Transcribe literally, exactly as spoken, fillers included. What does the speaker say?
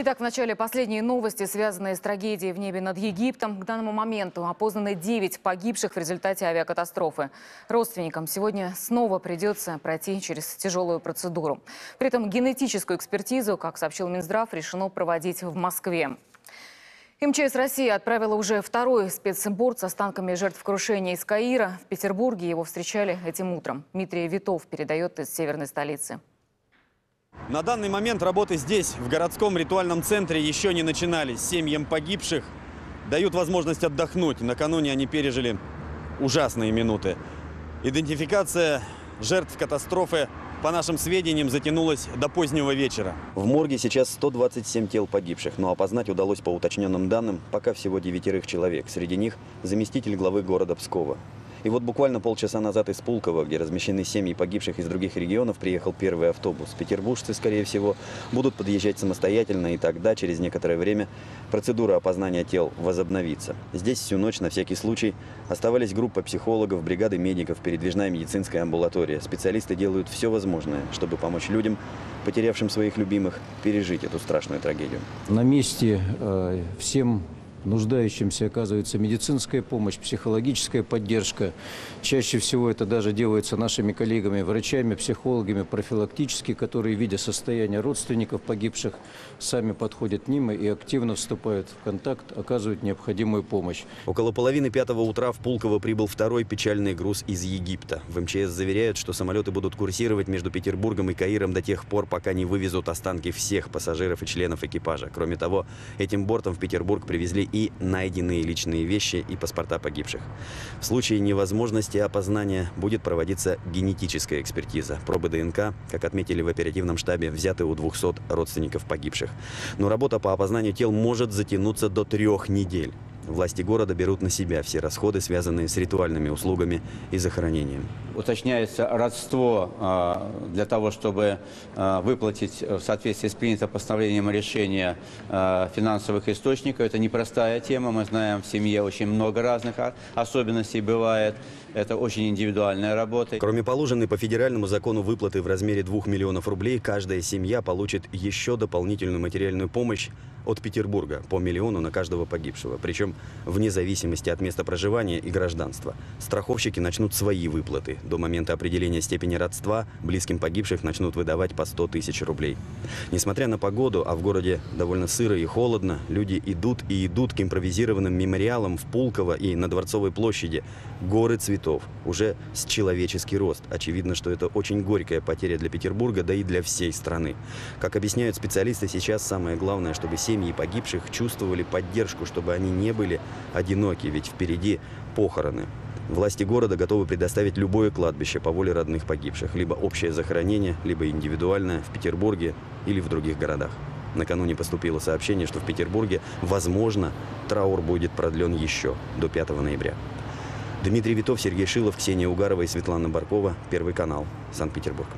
Итак, в начале последние новости, связанные с трагедией в небе над Египтом. К данному моменту опознаны девять погибших в результате авиакатастрофы. Родственникам сегодня снова придется пройти через тяжелую процедуру. При этом генетическую экспертизу, как сообщил Минздрав, решено проводить в Москве. МЧС России отправила уже второй спецборд с останками жертв крушения из Каира. В Петербурге его встречали этим утром. Дмитрий Витов передает из северной столицы. На данный момент работы здесь, в городском ритуальном центре, еще не начинались. Семьям погибших дают возможность отдохнуть. Накануне они пережили ужасные минуты. Идентификация жертв катастрофы, по нашим сведениям, затянулась до позднего вечера. В морге сейчас сто двадцать семь тел погибших, но опознать удалось, по уточненным данным, пока всего девятерых человек. Среди них заместитель главы города Пскова. И вот буквально полчаса назад из Пулково, где размещены семьи погибших из других регионов, приехал первый автобус. Петербуржцы, скорее всего, будут подъезжать самостоятельно, и тогда, через некоторое время, процедура опознания тел возобновится. Здесь всю ночь, на всякий случай, оставались группа психологов, бригады медиков, передвижная медицинская амбулатория. Специалисты делают все возможное, чтобы помочь людям, потерявшим своих любимых, пережить эту страшную трагедию. На месте э, всем нуждающимся оказывается медицинская помощь, психологическая поддержка. Чаще всего это даже делается нашими коллегами, врачами, психологами, профилактически, которые, видя состояние родственников погибших, сами подходят к ним и активно вступают в контакт, оказывают необходимую помощь. Около половины пятого утра в Пулково прибыл второй печальный груз из Египта. В МЧС заверяют, что самолеты будут курсировать между Петербургом и Каиром до тех пор, пока не вывезут останки всех пассажиров и членов экипажа. Кроме того, этим бортом в Петербург привезли и найденные личные вещи и паспорта погибших. В случае невозможности опознания будет проводиться генетическая экспертиза. Пробы ДНК, как отметили в оперативном штабе, взяты у двухсот родственников погибших. Но работа по опознанию тел может затянуться до трех недель. Власти города берут на себя все расходы, связанные с ритуальными услугами и захоронением. Уточняется родство для того, чтобы выплатить в соответствии с принятым постановлением решения финансовых источников. Это непростая тема. Мы знаем, в семье очень много разных особенностей бывает. Это очень индивидуальная работа. Кроме положенной по федеральному закону выплаты в размере двух миллионов рублей, каждая семья получит еще дополнительную материальную помощь от Петербурга по миллиону на каждого погибшего. Причем вне зависимости от места проживания и гражданства. Страховщики начнут свои выплаты. До момента определения степени родства близким погибших начнут выдавать по сто тысяч рублей. Несмотря на погоду, а в городе довольно сыро и холодно, люди идут и идут к импровизированным мемориалам в Пулково и на Дворцовой площади. Горы цветов, уже с человеческий рост. Очевидно, что это очень горькая потеря для Петербурга, да и для всей страны. Как объясняют специалисты, сейчас самое главное, чтобы семьи погибших чувствовали поддержку, чтобы они не были одиноки, ведь впереди похороны. Власти города готовы предоставить любое кладбище по воле родных погибших, либо общее захоронение, либо индивидуальное в Петербурге или в других городах. Накануне поступило сообщение, что в Петербурге, возможно, траур будет продлен еще до пятого ноября. Дмитрий Витов, Сергей Шилов, Ксения Угарова и Светлана Баркова. Первый канал. Санкт-Петербург.